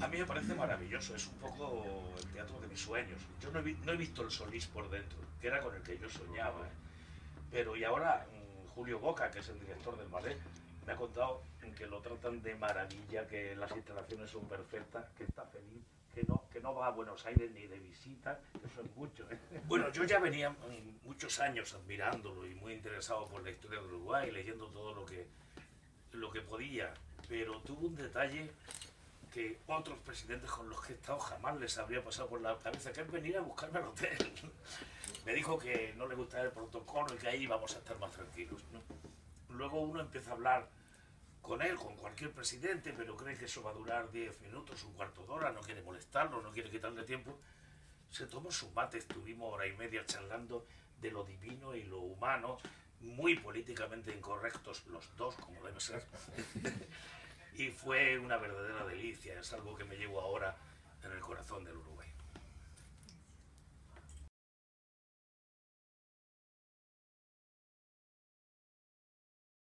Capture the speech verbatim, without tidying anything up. A mí me parece maravilloso, es un poco el teatro de mis sueños. Yo no he, no he visto el Solís por dentro, que era con el que yo soñaba. ¿eh? Pero y ahora Julio Boca, que es el director del ballet, me ha contado que lo tratan de maravilla, que las instalaciones son perfectas, que está feliz, que no, que no va a Buenos Aires ni de visita, que eso es mucho. ¿eh? Bueno, yo ya venía muchos años admirándolo y muy interesado por la historia de Uruguay, leyendo todo lo que, lo que podía, pero tuvo un detalle que otros presidentes con los que he estado jamás les habría pasado por la cabeza, que es venir a buscarme al hotel. Me dijo que no le gustaba el protocolo y que ahí íbamos a estar más tranquilos, ¿no? Luego uno empieza a hablar con él, con cualquier presidente, pero cree que eso va a durar diez minutos, un cuarto de hora, no quiere molestarlo, no quiere quitarle tiempo. Se tomó su mate, estuvimos hora y media charlando de lo divino y lo humano, muy políticamente incorrectos los dos, como debe ser. Y fue una verdadera delicia, es algo que me llevo ahora en el corazón del Uruguay.